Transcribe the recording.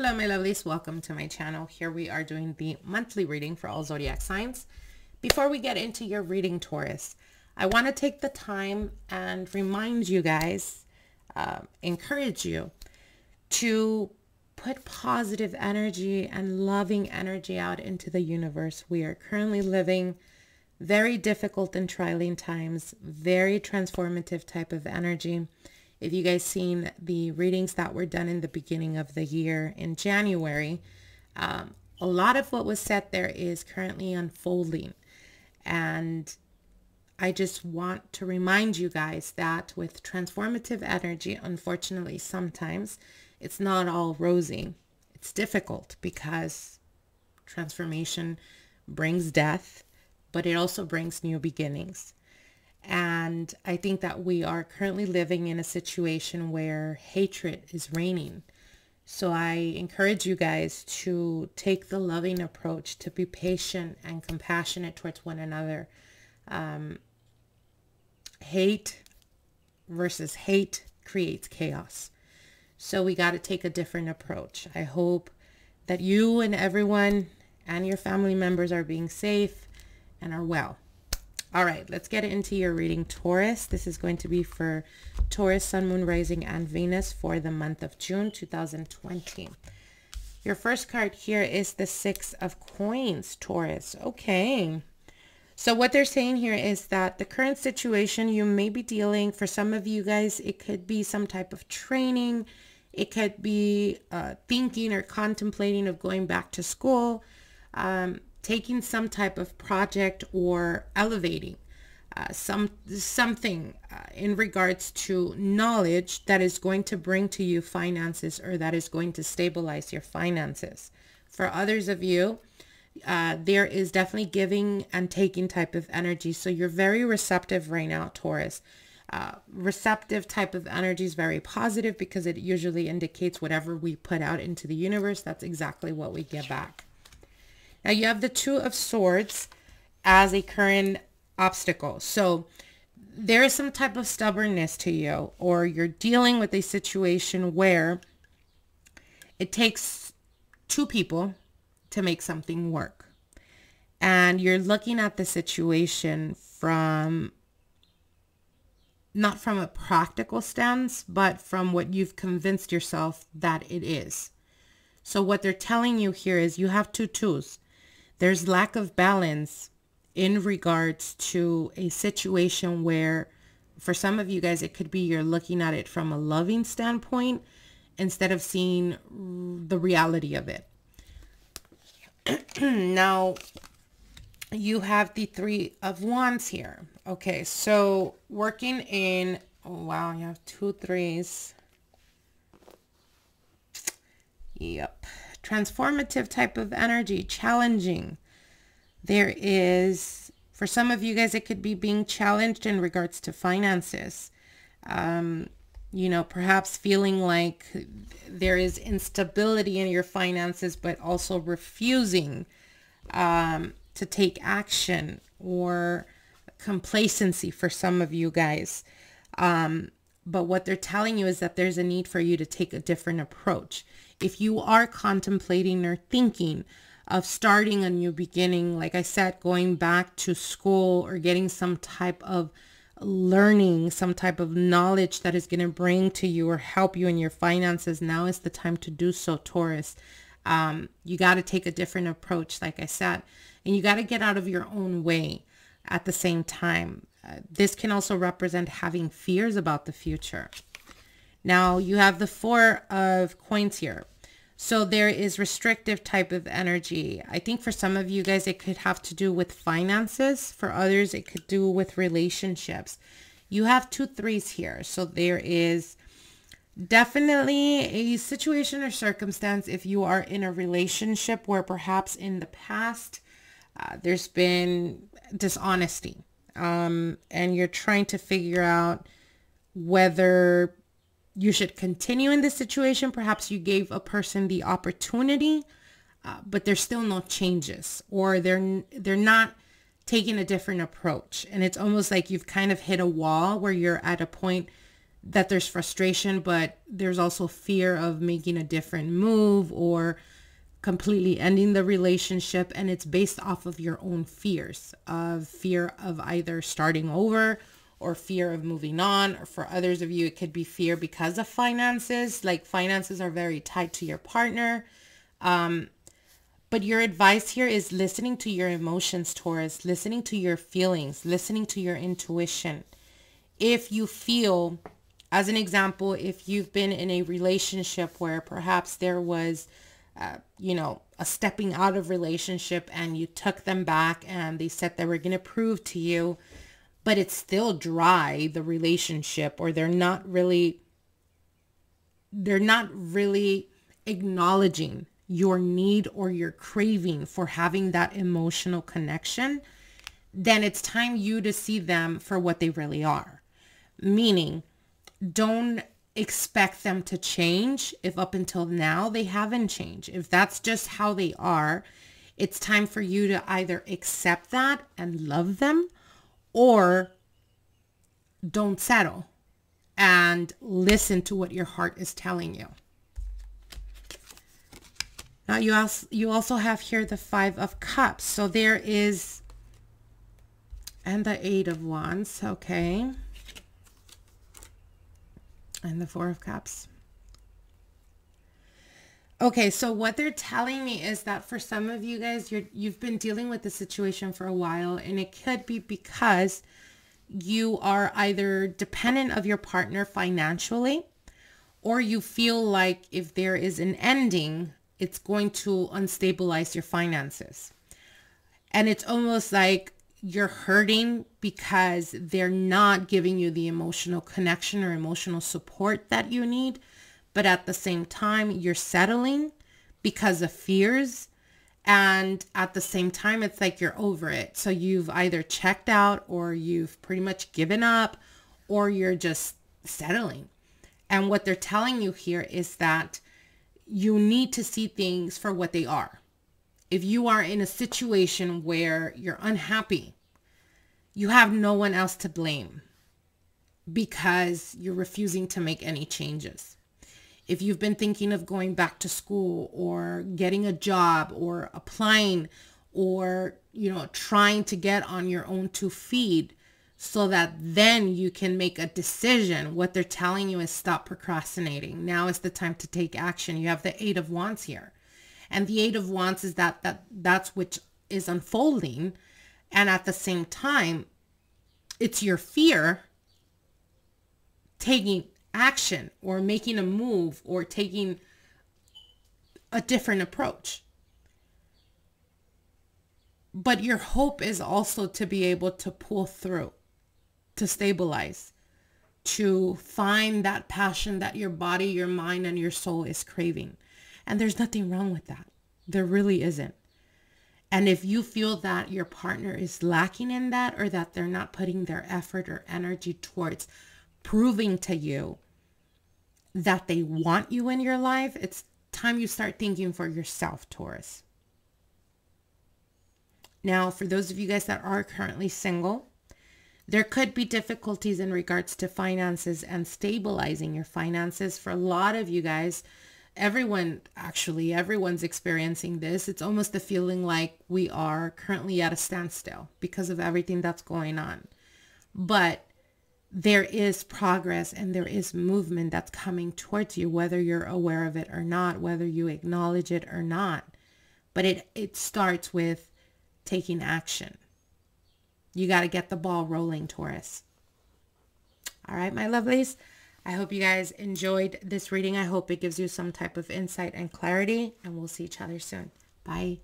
Hello my lovelies, welcome to my channel. Here we are doing the monthly reading for all zodiac signs. Before we get into your reading, Taurus, I want to take the time and remind you guys, encourage you to put positive energy and loving energy out into the universe. We are currently living very difficult and trying times, very transformative type of energy. If you guys seen the readings that were done in the beginning of the year in January, a lot of what was said there is currently unfolding. And I just want to remind you guys that with transformative energy, unfortunately, sometimes it's not all rosy. It's difficult because transformation brings death, but it also brings new beginnings. And I think that we are currently living in a situation where hatred is reigning. So I encourage you guys to take the loving approach, to be patient and compassionate towards one another. Hate versus hate creates chaos. So we got to take a different approach. I hope that you and everyone and your family members are being safe and are well. All right, let's get into your reading, Taurus. This is going to be for Taurus, Sun, Moon, Rising, and Venus for the month of June 2020. Your first card here is the Six of Coins, Taurus. Okay. So what they're saying here is that the current situation you may be dealing, for some of you guys, it could be some type of training. It could be thinking or contemplating of going back to school. Taking some type of project or elevating something in regards to knowledge that is going to bring to you finances, or that is going to stabilize your finances. For others of you, there is definitely giving and taking type of energy. So you're very receptive right now, Taurus. Receptive type of energy is very positive because it usually indicates whatever we put out into the universe, that's exactly what we get back. Now you have the Two of Swords as a current obstacle. So there is some type of stubbornness to you, or you're dealing with a situation where it takes two people to make something work. And you're looking at the situation from, not from a practical stance, but from what you've convinced yourself that it is. So what they're telling you here is you have two twos. There's lack of balance in regards to a situation where, for some of you guys, it could be you're looking at it from a loving standpoint instead of seeing the reality of it. Now, you have the Three of Wands here. Okay, so working in, oh wow, you have two threes. Yep. Transformative type of energy, challenging. There is, for some of you guys, it could be being challenged in regards to finances. You know, perhaps feeling like there is instability in your finances, but also refusing to take action, or complacency for some of you guys. But what they're telling you is that there's a need for you to take a different approach. If you are contemplating or thinking of starting a new beginning, like I said, going back to school or getting some type of learning, some type of knowledge that is going to bring to you or help you in your finances, now is the time to do so, Taurus. You got to take a different approach, like I said, and you got to get out of your own way at the same time. This can also represent having fears about the future. Now you have the Four of Coins here. So there is restrictive type of energy. I think for some of you guys, it could have to do with finances. For others, it could do with relationships. You have two threes here. So there is definitely a situation or circumstance, if you are in a relationship, where perhaps in the past, there's been dishonesty. And you're trying to figure out whether you should continue in this situation. Perhaps you gave a person the opportunity, but there's still no changes, or they're not taking a different approach. And it's almost like you've kind of hit a wall where you're at a point that there's frustration, but there's also fear of making a different move or completely ending the relationship. And it's based off of your own fears, of fear of either starting over or fear of moving on. Or for others of you, it could be fear because of finances. Like, finances are very tied to your partner. But your advice here is listening to your emotions, Taurus, listening to your feelings, listening to your intuition. If you feel, as an example, if you've been in a relationship where perhaps there was, you know, a stepping out of relationship and you took them back and they said they were going to prove to you, but it's still dry, the relationship, or they're not really acknowledging your need or your craving for having that emotional connection, then it's time you to see them for what they really are. Meaning, don't expect them to change if up until now they haven't changed. If that's just how they are, it's time for you to either accept that and love them, or don't settle and listen to what your heart is telling you. Now you also have here the Five of Cups. So there is, and the Eight of Wands, okay. And the Four of Cups. Okay, so what they're telling me is that for some of you guys, you've been dealing with the situation for a while, and it could be because you are either dependent of your partner financially, or you feel like if there is an ending, it's going to unstabilize your finances. And it's almost like you're hurting because they're not giving you the emotional connection or emotional support that you need. But at the same time, you're settling because of fears. And at the same time, it's like you're over it. So you've either checked out, or you've pretty much given up, or you're just settling. And what they're telling you here is that you need to see things for what they are. If you are in a situation where you're unhappy, you have no one else to blame because you're refusing to make any changes. If you've been thinking of going back to school or getting a job or applying or, you know, trying to get on your own two feet so that then you can make a decision, what they're telling you is stop procrastinating. Now is the time to take action. You have the Eight of Wands here. And the Eight of Wands is that's which is unfolding. And at the same time, it's your fear taking action or making a move or taking a different approach. But your hope is also to be able to pull through, to stabilize, to find that passion that your body, your mind, and your soul is craving. And there's nothing wrong with that. There really isn't. And if you feel that your partner is lacking in that, or that they're not putting their effort or energy towards proving to you that they want you in your life, it's time you start thinking for yourself, Taurus. Now, for those of you guys that are currently single, there could be difficulties in regards to finances and stabilizing your finances. For a lot of you guys, everyone's experiencing this. It's almost the feeling like we are currently at a standstill because of everything that's going on. But there is progress and there is movement that's coming towards you, whether you're aware of it or not, whether you acknowledge it or not. But it starts with taking action. You got to get the ball rolling, Taurus. All right, my lovelies. I hope you guys enjoyed this reading. I hope it gives you some type of insight and clarity, and we'll see each other soon. Bye.